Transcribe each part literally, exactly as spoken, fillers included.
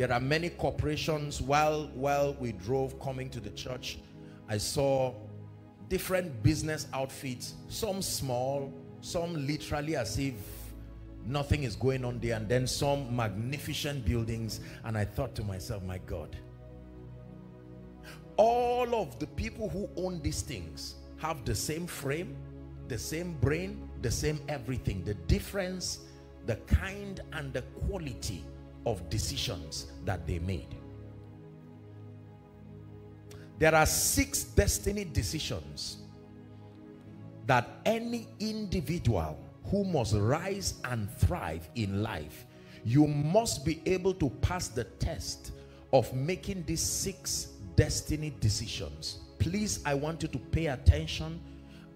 There are many corporations. While while we drove coming to the church, I saw different business outfits, some small, some literally as if nothing is going on there, and then some magnificent buildings. And I thought to myself, my God, all of the people who own these things have the same frame, the same brain, the same everything. The difference, the kind and the quality of decisions that they made. There are six destiny decisions that any individual who must rise and thrive in life, you must be able to pass the test of making these six destiny decisions. Please, I want you to pay attention,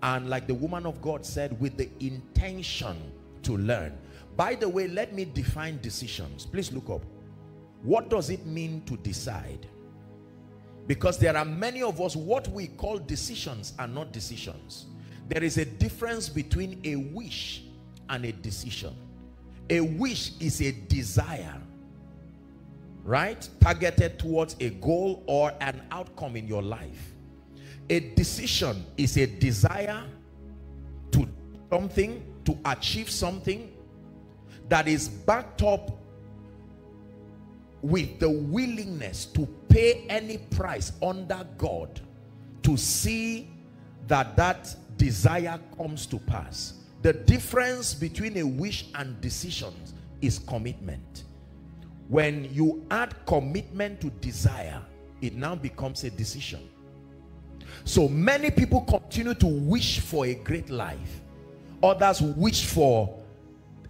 and like the woman of God said, with the intention to learn. By the way, let me define decisions. Please look up. What does it mean to decide? Because there are many of us, what we call decisions are not decisions. There is a difference between a wish and a decision. A wish is a desire, right? Targeted towards a goal or an outcome in your life. A decision is a desire to do something, to achieve something, that is backed up with the willingness to pay any price under God to see that that desire comes to pass. The difference between a wish and decisions is commitment. When you add commitment to desire, it now becomes a decision. So many people continue to wish for a great life. Others wish for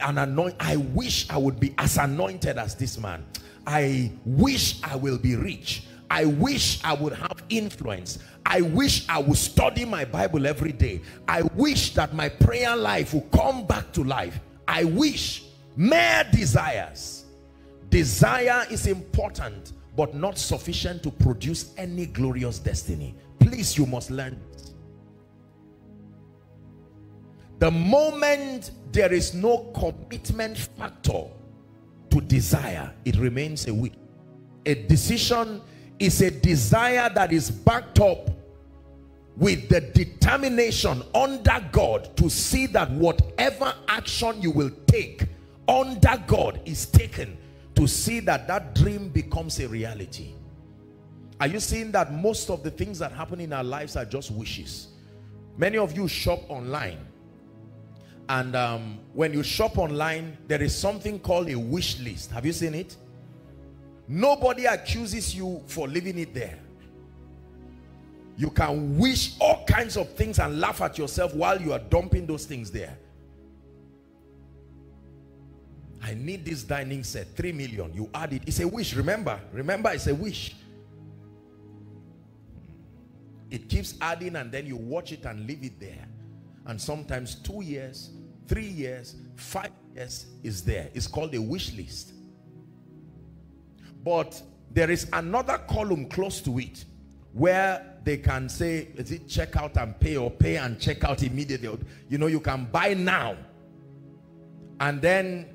an anoint. I wish I would be as anointed as this man. I wish I will be rich. I wish I would have influence. I wish I would study my Bible every day. I wish that my prayer life will come back to life. I wish. Mere desires. Desire is important but not sufficient to produce any glorious destiny. Please, you must learn. The moment there is no commitment factor to desire, it remains a wish. A decision is a desire that is backed up with the determination under God to see that whatever action you will take under God is taken, to see that that dream becomes a reality. Are you seeing that most of the things that happen in our lives are just wishes? Many of you shop online. And um, when you shop online, there is something called a wish list. Have you seen it? Nobody accuses you for leaving it there. You can wish all kinds of things and laugh at yourself while you are dumping those things there. I need this dining set, three million. You add it. It's a wish. Remember, remember, it's a wish. It keeps adding, and then you watch it and leave it there. And sometimes two years, three years, five years is there. It's called a wish list. But there is another column close to it where they can say, is it check out and pay, or pay and check out immediately? You know, you can buy now. And then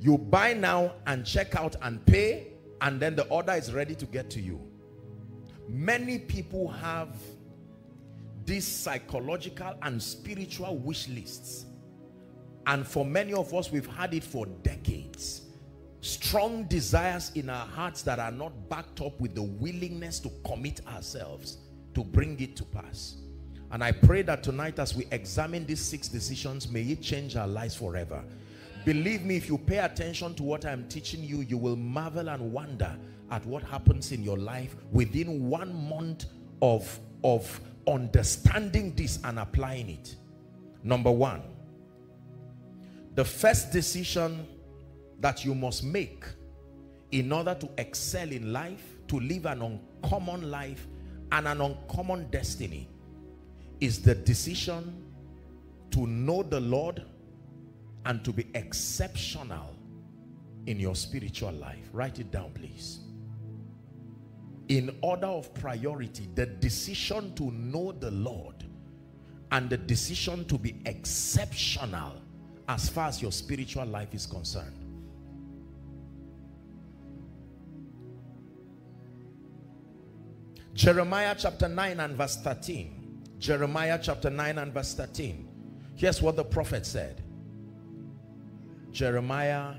you buy now and check out and pay, and then the order is ready to get to you. Many people have these psychological and spiritual wish lists, and for many of us, we've had it for decades. Strong desires in our hearts that are not backed up with the willingness to commit ourselves to bring it to pass. And I pray that tonight, as we examine these six decisions, may it change our lives forever. Believe me, if you pay attention to what I'm teaching you, you will marvel and wonder at what happens in your life within one month of of understanding this and applying it. Number one, the first decision that you must make in order to excel in life, to live an uncommon life and an uncommon destiny, is the decision to know the Lord and to be exceptional in your spiritual life. Write it down, please. In order of priority, the decision to know the Lord and the decision to be exceptional as far as your spiritual life is concerned. Jeremiah chapter nine and verse thirteen. Jeremiah chapter nine and verse thirteen. Here's what the prophet said. Jeremiah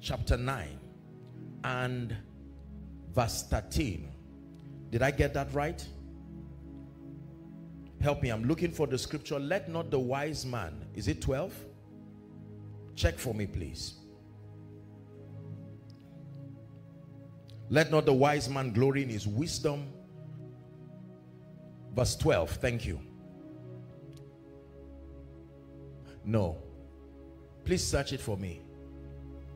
chapter nine and verse thirteen. Did I get that right? Help me, I'm looking for the scripture. Let not the wise man, is it twelve? Check for me, please. Let not the wise man glory in his wisdom. Verse twelve, thank you. No. Please search it for me.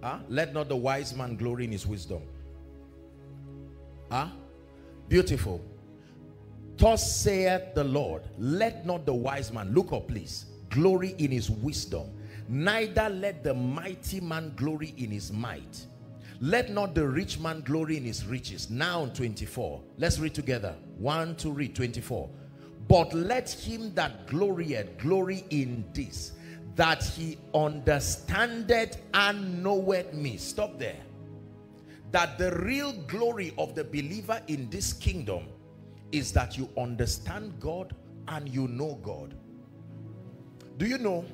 Huh? Let not the wise man glory in his wisdom. Huh? Beautiful. Thus saith the Lord, let not the wise man, look up please, glory in his wisdom, neither let the mighty man glory in his might, let not the rich man glory in his riches. Now twenty-four, let's read together, one, two, read twenty-four. But let him that glorieth glory in this, that he understandeth and knoweth me. Stop there. That the real glory of the believer in this kingdom is that you understand God and you know God. Do you know,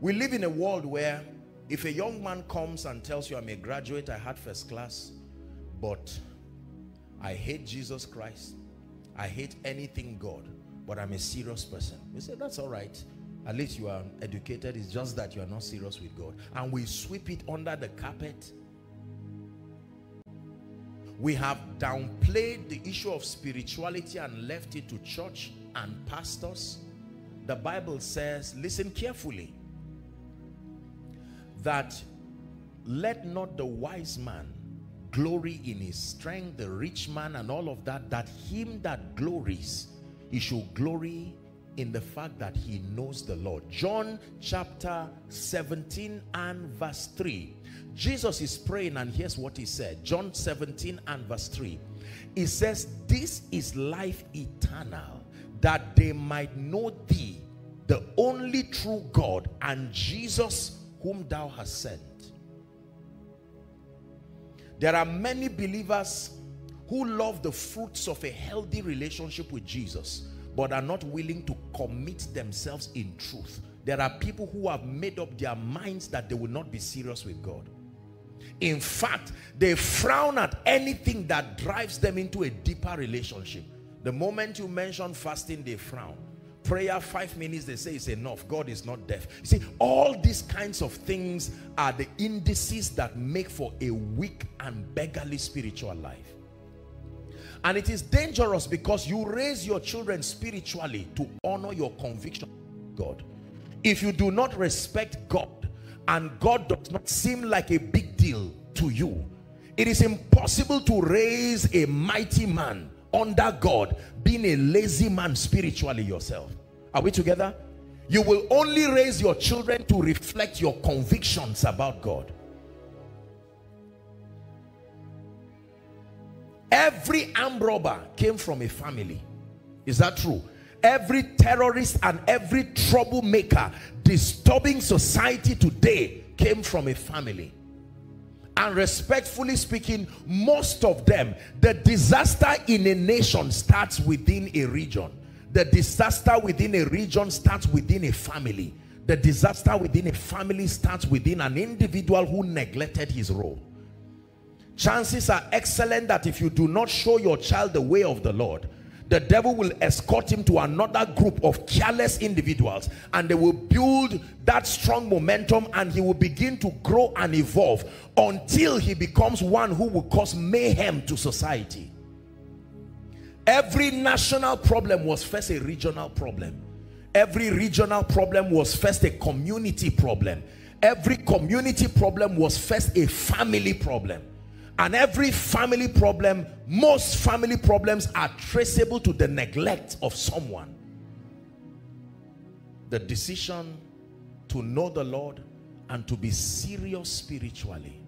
we live in a world where if a young man comes and tells you, I'm a graduate, I had first class, but I hate Jesus Christ, I hate anything God, but I'm a serious person. You say, that's all right. At least you are educated. It's just that you are not serious with God. And we sweep it under the carpet. We have downplayed the issue of spirituality and left it to church and pastors. The Bible says, listen carefully, that let not the wise man glory in his strength, the rich man and all of that, that him that glories, he should glory in the fact that he knows the Lord. John chapter seventeen and verse three. Jesus is praying and here's what he said. John seventeen and verse three. He says, this is life eternal, that they might know thee, the only true God, and Jesus whom thou hast sent. There are many believers who love the fruits of a healthy relationship with Jesus, but are not willing to commit themselves in truth. There are people who have made up their minds that they will not be serious with God. In fact, they frown at anything that drives them into a deeper relationship. The moment you mention fasting, they frown. Prayer, five minutes, they say it's enough. God is not deaf. You see, all these kinds of things are the indices that make for a weak and beggarly spiritual life. And it is dangerous because you raise your children spiritually to honor your conviction of God. If you do not respect God and God does not seem like a big deal to you, it is impossible to raise a mighty man under God being a lazy man spiritually yourself. Are we together? You will only raise your children to reflect your convictions about God. Every armed robber came from a family. Is that true? Every terrorist and every troublemaker disturbing society today came from a family. And respectfully speaking, most of them, the disaster in a nation starts within a region. The disaster within a region starts within a family. The disaster within a family starts within an individual who neglected his role. Chances are excellent that if you do not show your child the way of the Lord, the devil will escort him to another group of careless individuals, and they will build that strong momentum, and he will begin to grow and evolve until he becomes one who will cause mayhem to society. Every national problem was first a regional problem. Every regional problem was first a community problem. Every community problem was first a family problem. And every family problem, most family problems are traceable to the neglect of someone. The decision to know the Lord and to be serious spiritually.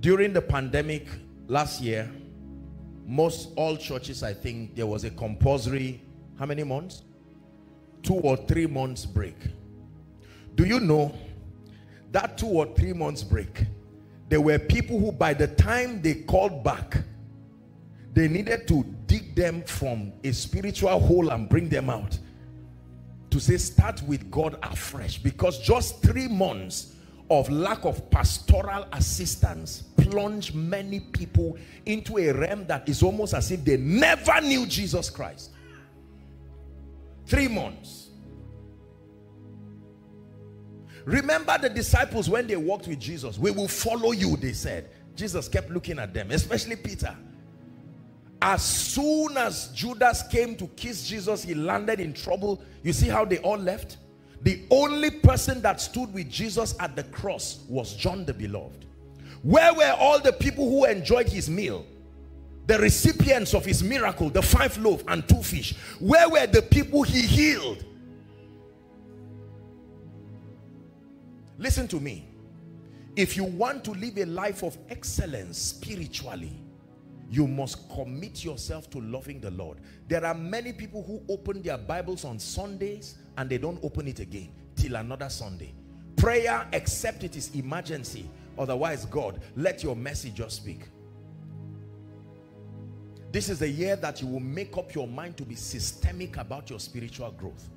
During the pandemic last year, most all churches, I think, there was a compulsory, how many months? Two or three months break. Do you know that two or three months break, there were people who by the time they called back, they needed to dig them from a spiritual hole and bring them out. To say, start with God afresh. Because just three months of lack of pastoral assistance plunged many people into a realm that is almost as if they never knew Jesus Christ. Three months. Remember the disciples when they walked with Jesus. We will follow you, they said. Jesus kept looking at them, especially Peter. As soon as Judas came to kiss Jesus, he landed in trouble. You see how they all left? The only person that stood with Jesus at the cross was John the Beloved. Where were all the people who enjoyed his meal? The recipients of his miracle, the five loaves and two fish. Where were the people he healed? Listen to me. If you want to live a life of excellence spiritually, you must commit yourself to loving the Lord. There are many people who open their Bibles on Sundays and they don't open it again till another Sunday. Prayer, except it is emergency. Otherwise, God, let your message just speak. This is the year that you will make up your mind to be systemic about your spiritual growth.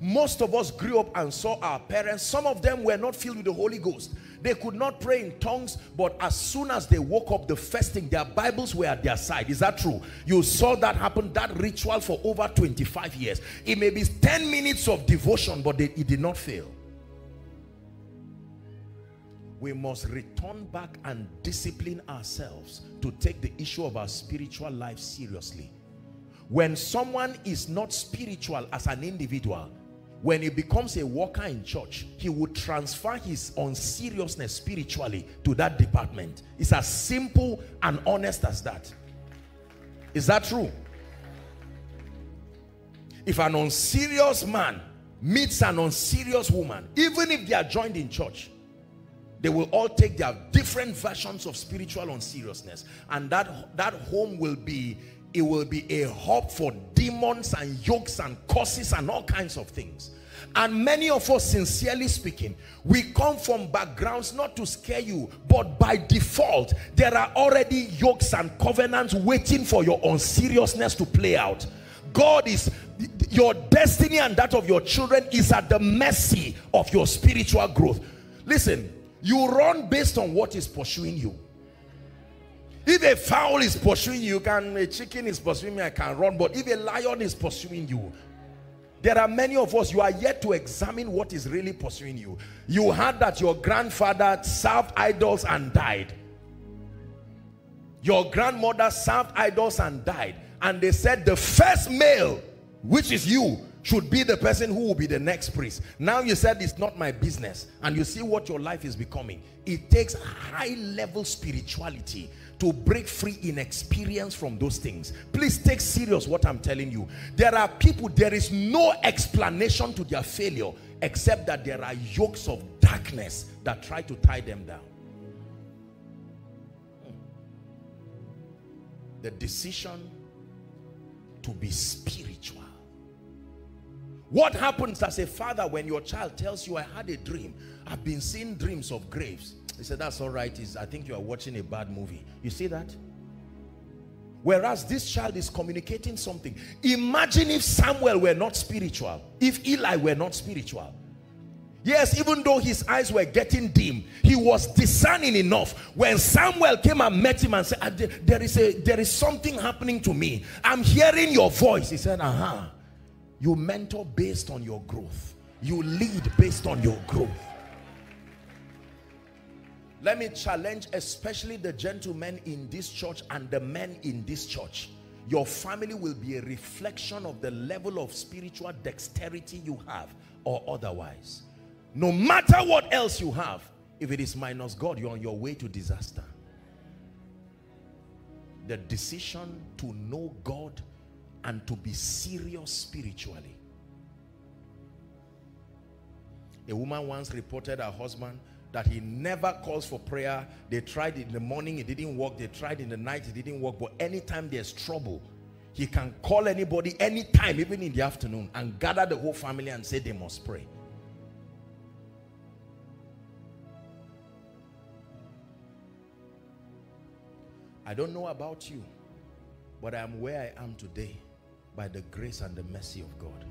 Most of us grew up and saw our parents. Some of them were not filled with the Holy Ghost. They could not pray in tongues, but as soon as they woke up, the first thing, their Bibles were at their side. Is that true? You saw that happen, that ritual, for over twenty-five years. It may be ten minutes of devotion, but they, it did not fail. We must return back and discipline ourselves to take the issue of our spiritual life seriously. When someone is not spiritual as an individual, when he becomes a worker in church, he would transfer his unseriousness spiritually to that department. It's as simple and honest as that. Is that true? If an unserious man meets an unserious woman, even if they are joined in church, they will all take their different versions of spiritual unseriousness. And that, that home will be, it will be a hub for demons and yokes and curses and all kinds of things. And many of us, sincerely speaking, we come from backgrounds, not to scare you, but by default, there are already yokes and covenants waiting for your unseriousness to play out. God is, your destiny and that of your children is at the mercy of your spiritual growth. Listen, you run based on what is pursuing you. If a fowl is pursuing you, can a chicken is pursuing me, I can run. But if a lion is pursuing you, there are many of us, you are yet to examine what is really pursuing you. You heard that your grandfather served idols and died. Your grandmother served idols and died. And they said the first male, which is you, should be the person who will be the next priest. Now you said it's not my business, and you see what your life is becoming. It takes high level spirituality to break free in experience from those things. Please take serious what I'm telling you. There are people, there is no explanation to their failure except that there are yokes of darkness that try to tie them down. The decision to be spiritual. What happens as a father when your child tells you, I had a dream, I've been seeing dreams of graves? He said, that's all right, it's, I think you are watching a bad movie. You see that? Whereas this child is communicating something. Imagine if Samuel were not spiritual, if Eli were not spiritual. Yes, even though his eyes were getting dim, he was discerning enough. When Samuel came and met him and said, there is, a, there is something happening to me, I'm hearing your voice. He said, uh-huh. You mentor based on your growth. You lead based on your growth. Let me challenge especially the gentlemen in this church and the men in this church. Your family will be a reflection of the level of spiritual dexterity you have or otherwise. No matter what else you have, if it is minus God, you're on your way to disaster. The decision to know God and to be serious spiritually. A woman once reported her husband that he never calls for prayer. They tried in the morning, it didn't work. They tried in the night, it didn't work. But anytime there's trouble, he can call anybody anytime, even in the afternoon, and gather the whole family and say they must pray. I don't know about you, but I am where I am today by the grace and the mercy of God.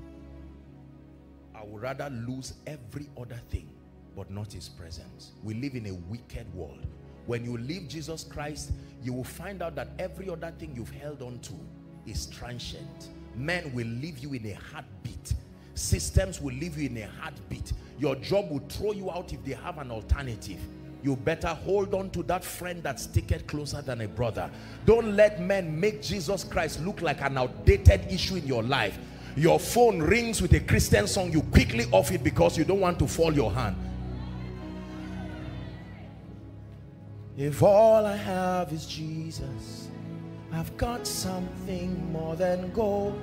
I would rather lose every other thing but not his presence. We live in a wicked world. When you leave Jesus Christ, you will find out that every other thing you've held on to is transient. Men will leave you in a heartbeat. Systems will leave you in a heartbeat. Your job will throw you out if they have an alternative. You better hold on to that friend that's sticking closer than a brother. Don't let men make Jesus Christ look like an outdated issue in your life. Your phone rings with a Christian song, you quickly off it because you don't want to fall your hand. If all I have is Jesus, I've got something more than gold.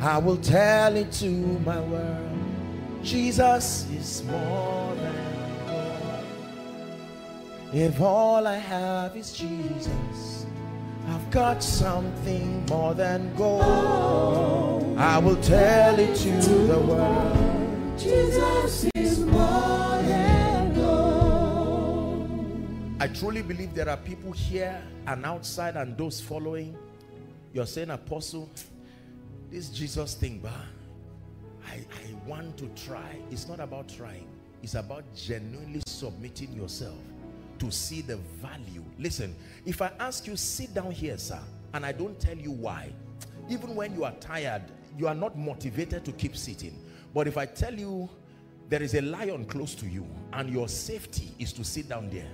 I will tell it to my world. Jesus is more than gold. If all I have is Jesus, I've got something more than gold. I will tell it to the world. Jesus is more than gold. I truly believe there are people here and outside and those following. You're saying, Apostle, this Jesus thing, bah, I, I want to try. It's not about trying. It's about genuinely submitting yourself to see the value. Listen, if I ask you, sit down here, sir, and I don't tell you why, even when you are tired, you are not motivated to keep sitting. But if I tell you there is a lion close to you and your safety is to sit down there,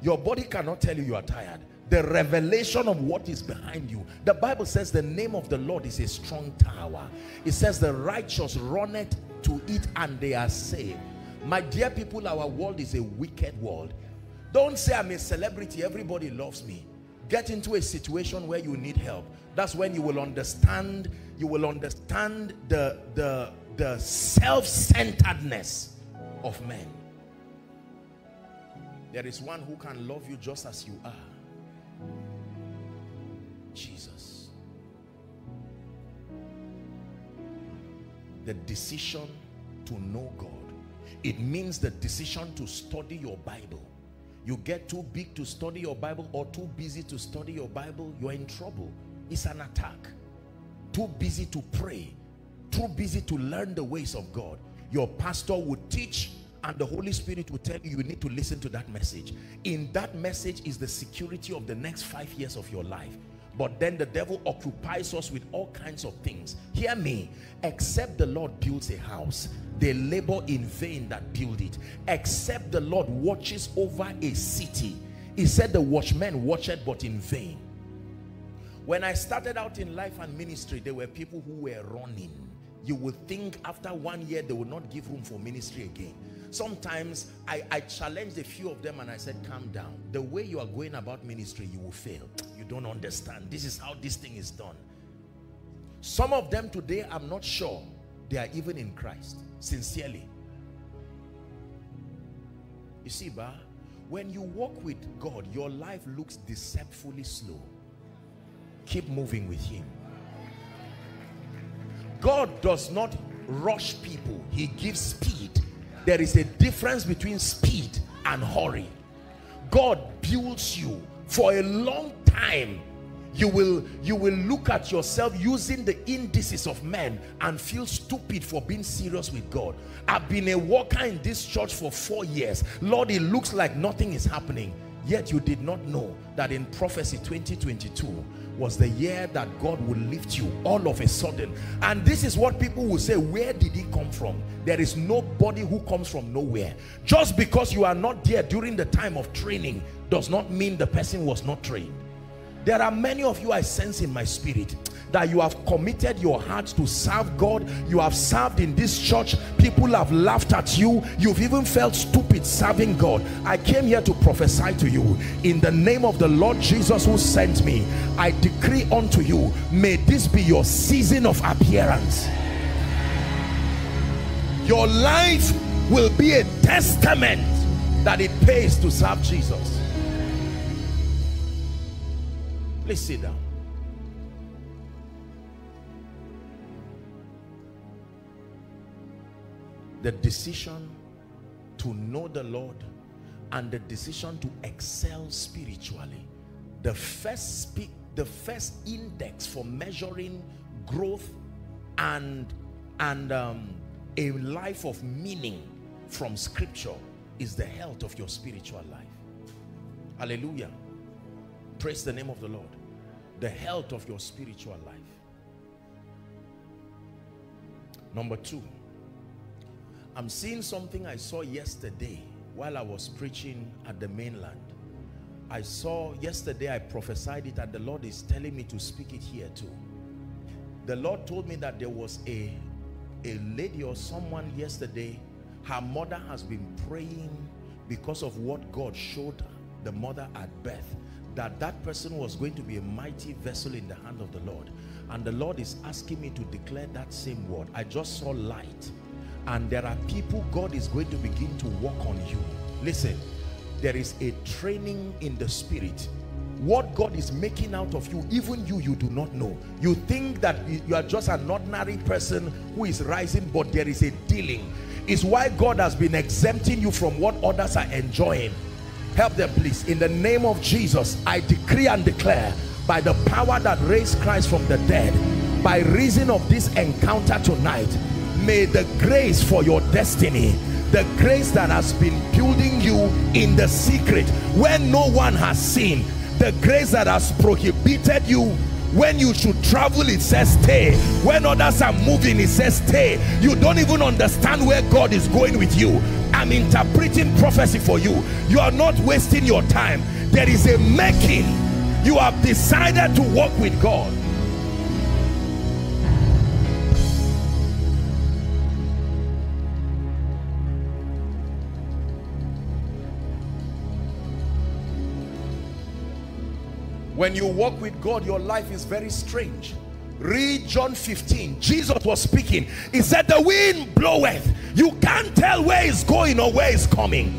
your body cannot tell you you are tired. The revelation of what is behind you. The Bible says the name of the Lord is a strong tower. It says the righteous runneth to it and they are saved. My dear people, our world is a wicked world. Don't say I'm a celebrity, everybody loves me. Get into a situation where you need help. That's when you will understand, you will understand the, the, the self-centeredness of men. There is one who can love you just as you are. Jesus. The decision to know God. It means the decision to study your Bible. You get too big to study your Bible or too busy to study your Bible, you're in trouble. It's an attack. Too busy to pray. Too busy to learn the ways of God. Your pastor would teach and the Holy Spirit will tell you, you need to listen to that message. In that message is the security of the next five years of your life. But then the devil occupies us with all kinds of things. Hear me. Except the Lord builds a house, they labor in vain that build it. Except the Lord watches over a city. He said the watchmen watched but in vain. When I started out in life and ministry, there were people who were running. You would think after one year they would not give room for ministry again. Sometimes I, I challenged a few of them and I said, calm down. The way you are going about ministry, you will fail. You don't understand. This is how this thing is done. Some of them today, I'm not sure they are even in Christ. Sincerely. You see, Ba, when you walk with God, your life looks deceitfully slow. Keep moving with Him. God does not rush people. He gives speed. There is a difference between speed and hurry. God builds you for a long time. You will, you will look at yourself using the indices of men and feel stupid for being serious with God. I've been a worker in this church for four years. Lord, it looks like nothing is happening. Yet you did not know that in prophecy twenty twenty-two was the year that God will lift you all of a sudden. And this is what people will say, where did he come from? There is nobody who comes from nowhere. Just because you are not there during the time of training does not mean the person was not trained. There are many of you, I sense in my spirit, that you have committed your hearts to serve God. You have served in this church. People have laughed at you. You've even felt stupid serving God. I came here to prophesy to you. In the name of the Lord Jesus who sent me, I decree unto you, may this be your season of appearance. Your life will be a testament that it pays to serve Jesus. Please sit down. The decision to know the Lord and the decision to excel spiritually the first speak the first index for measuring growth and and um, a life of meaning from scripture is the health of your spiritual life. Hallelujah. Praise the name of the Lord. The health of your spiritual life. Number two, I'm seeing something I saw yesterday while I was preaching at the mainland. I saw yesterday, I prophesied it, and the Lord is telling me to speak it here too. The Lord told me that there was a, a lady or someone yesterday, her mother has been praying because of what God showed the mother at birth, that that person was going to be a mighty vessel in the hand of the Lord. And the Lord is asking me to declare that same word. I just saw light. And there are people God is going to begin to work on you. Listen, there is a training in the spirit. What God is making out of you, even you, you do not know. You think that you are just an ordinary person who is rising, but there is a dealing. It's why God has been exempting you from what others are enjoying. Help them, please. In the name of Jesus, I decree and declare, by the power that raised Christ from the dead, by reason of this encounter tonight, may the grace for your destiny, the grace that has been building you in the secret where no one has seen, the grace that has prohibited you when you should travel, it says stay. When others are moving, it says stay. You don't even understand where God is going with you. I'm interpreting prophecy for you. You are not wasting your time. There is a making. You have decided to walk with God. When you walk with God, your life is very strange. Read John fifteen. Jesus was speaking. He said, the wind bloweth. You can't tell where it's going or where it's coming.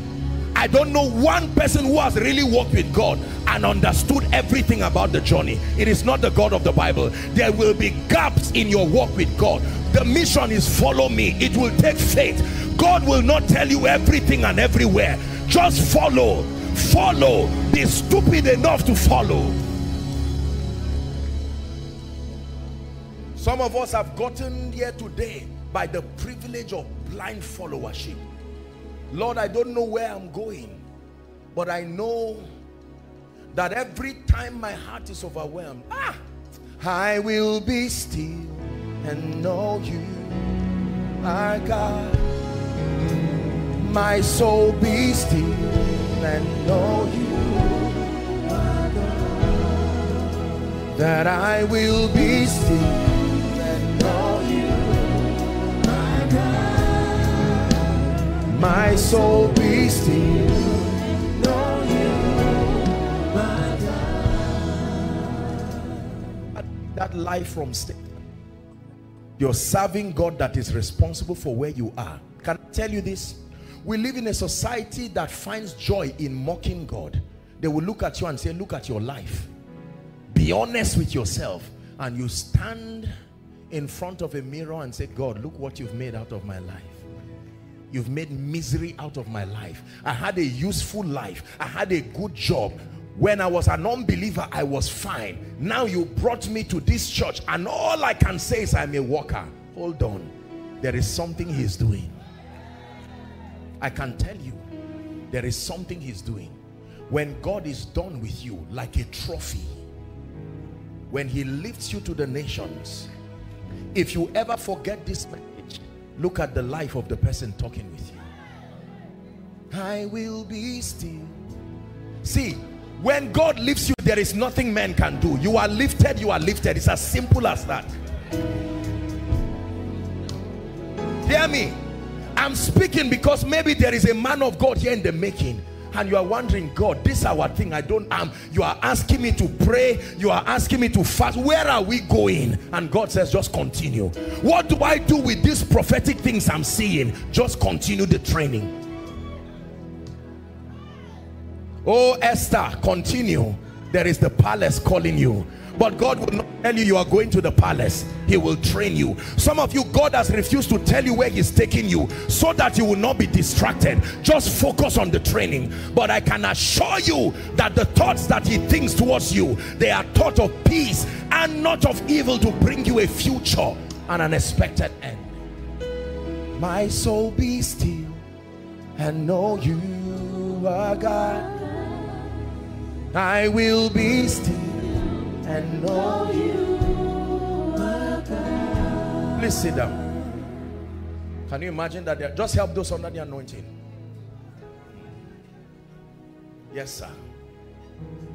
I don't know one person who has really walked with God and understood everything about the journey. It is not the God of the Bible. There will be gaps in your walk with God. The mission is follow me. It will take faith. God will not tell you everything and everywhere. Just follow. Follow. Be stupid enough to follow. Some of us have gotten here today by the privilege of blind followership. Lord, I don't know where I'm going, but I know that every time my heart is overwhelmed, ah, I will be still and know you are God. My soul be still and know you are God. That I will be still. My soul be still, know you, my God. That life from state. You're serving God that is responsible for where you are. Can I tell you this? We live in a society that finds joy in mocking God. They will look at you and say, look at your life. Be honest with yourself. And you stand in front of a mirror and say, God, look what you've made out of my life. You've made misery out of my life. I had a useful life. I had a good job. When I was an unbeliever, I was fine. Now you brought me to this church and all I can say is I'm a walker. Hold on. There is something he's doing. I can tell you, there is something he's doing. When God is done with you, like a trophy, when he lifts you to the nations, if you ever forget this man, look at the life of the person talking with you. I will be still. See, when God lifts you, there is nothing man can do. You are lifted, you are lifted. It's as simple as that. Hear me. I'm speaking because maybe there is a man of God here in the making. And you are wondering, God, this is our thing. I don't am. Um, you are asking me to pray. You are asking me to fast. Where are we going? And God says, just continue. What do I do with these prophetic things I'm seeing? Just continue the training. Oh, Esther, continue. There is the palace calling you. But God will not tell you you are going to the palace. He will train you. Some of you, God has refused to tell you where he's taking you so that you will not be distracted. Just focus on the training. But I can assure you that the thoughts that he thinks towards you, they are thoughts of peace and not of evil, to bring you a future and an expected end. My soul, be still and know you are God. I will be still and know you are God. Please sit down. Can you imagine that? They're, just help those under the anointing. Yes, sir.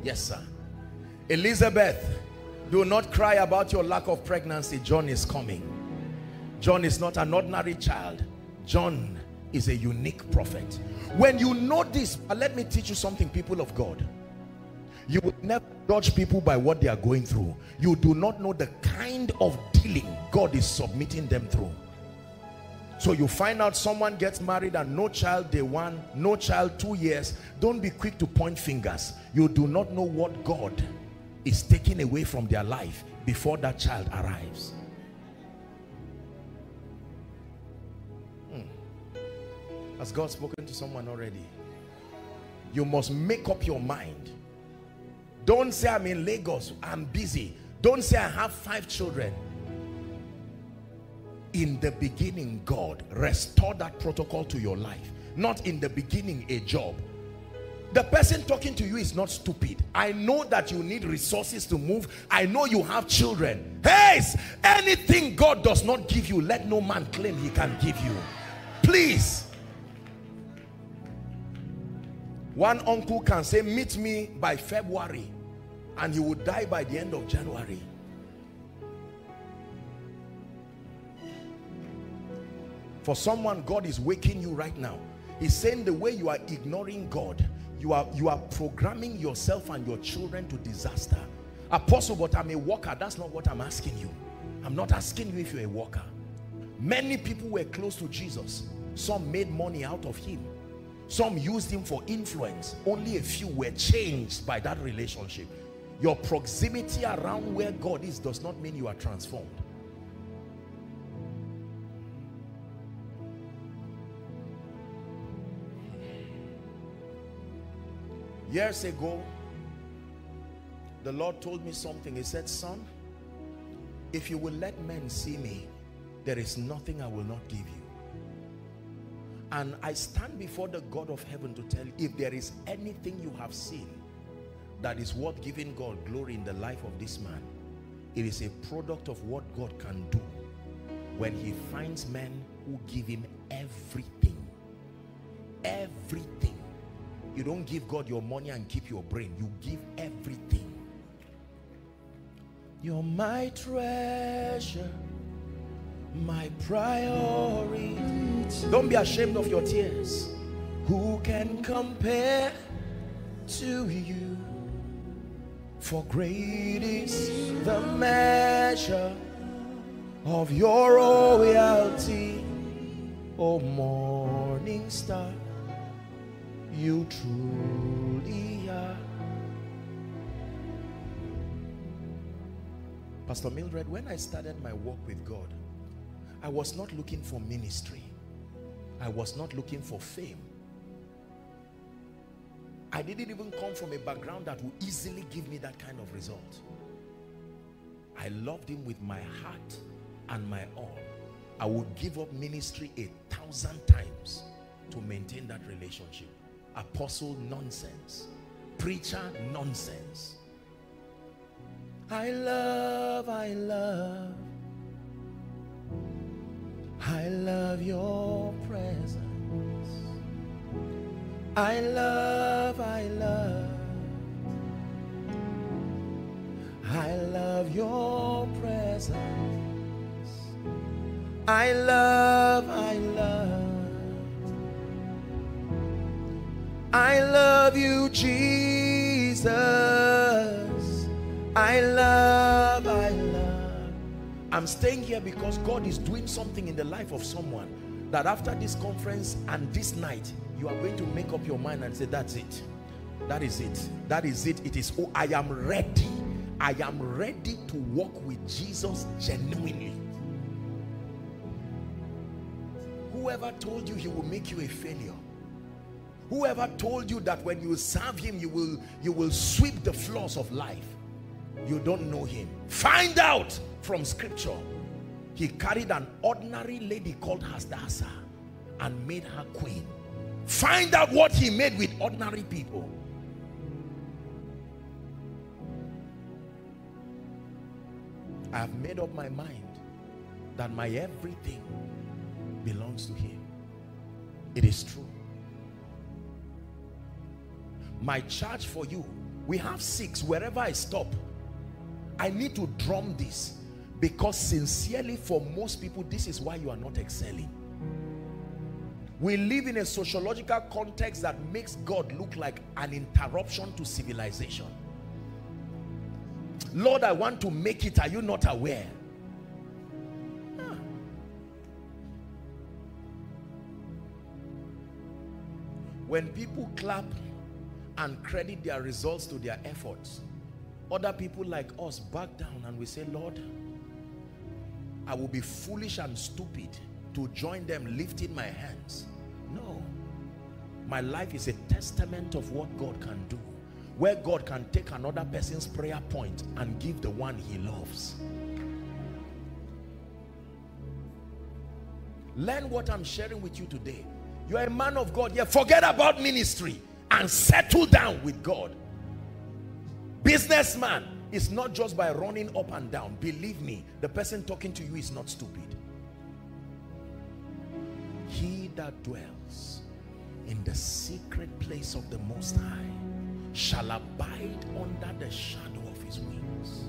Yes, sir. Elizabeth, do not cry about your lack of pregnancy. John is coming. John is not an ordinary child. John is a unique prophet. When you know this, let me teach you something, people of God. You will never judge people by what they are going through. You do not know the kind of dealing God is submitting them through. So you find out someone gets married and no child day one, no child two years. Don't be quick to point fingers. You do not know what God is taking away from their life before that child arrives. Hmm. Has God spoken to someone already? You must make up your mind. Don't say, I'm in Lagos, I'm busy. Don't say, I have five children. In the beginning, God, restore that protocol to your life. Not in the beginning, a job. The person talking to you is not stupid. I know that you need resources to move. I know you have children. Hey, anything God does not give you, let no man claim he can give you. Please. One uncle can say, meet me by February, and he would die by the end of January. For someone, God is waking you right now. He's saying the way you are ignoring God, you are, you are programming yourself and your children to disaster. Apostle, but I'm a worker. That's not what I'm asking you. I'm not asking you if you're a worker. Many people were close to Jesus. Some made money out of him. Some used him for influence. Only a few were changed by that relationship. Your proximity around where God is does not mean you are transformed. Years ago, the Lord told me something. He said, son, if you will let men see me, there is nothing I will not give you. And I stand before the God of heaven to tell you, if there is anything you have seen that is worth giving God glory in the life of this man, it is a product of what God can do when he finds men who give him everything. Everything. You don't give God your money and keep your brain. You give everything. You're my treasure, my priority. Don't be ashamed of your tears. Who can compare to you? For great is the measure of your royalty, O morning star, you truly are. Pastor Mildred, when I started my walk with God, I was not looking for ministry. I was not looking for fame. I didn't even come from a background that would easily give me that kind of result. I loved him with my heart and my all. I would give up ministry a thousand times to maintain that relationship. Apostle, nonsense. Preacher, nonsense. I love, I love. I love your presence. I love, I love. I love your presence. I love, I love. I love you, Jesus. I love, I love. I'm staying here because God is doing something in the life of someone that after this conference and this night, you are going to make up your mind and say, that's it. That is it. That is it. It is, oh, I am ready. I am ready to walk with Jesus genuinely. Whoever told you he will make you a failure, whoever told you that when you serve him you will you will sweep the floors of life, you don't know him. Find out from scripture. He carried an ordinary lady called Hadassah and made her queen. Find out what he made with ordinary people. I have made up my mind that my everything belongs to him. It is true. My charge for you, we have six. Wherever I stop, I need to drum this, because sincerely, for most people, this is why you are not excelling. We live in a sociological context that makes God look like an interruption to civilization. Lord, I want to make it. Are you not aware? Huh. When people clap and credit their results to their efforts, other people like us back down and we say, Lord, I will be foolish and stupid to join them lifting my hands. No. My life is a testament of what God can do, where God can take another person's prayer point and give the one he loves. Learn what I'm sharing with you today. You are a man of God. Yeah, forget about ministry and settle down with God. Businessman is not just by running up and down. Believe me, the person talking to you is not stupid. He that dwells in the secret place of the Most High shall abide under the shadow of his wings.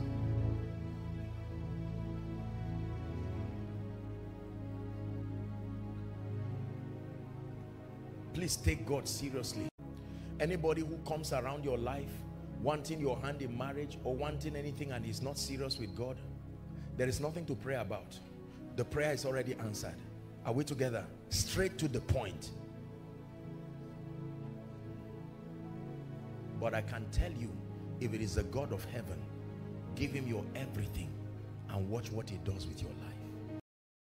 Please take God seriously. Anybody who comes around your life wanting your hand in marriage or wanting anything and is not serious with God, there is nothing to pray about. The prayer is already answered. Are we together? Straight to the point. But I can tell you, if it is the God of heaven, give him your everything and watch what he does with your life.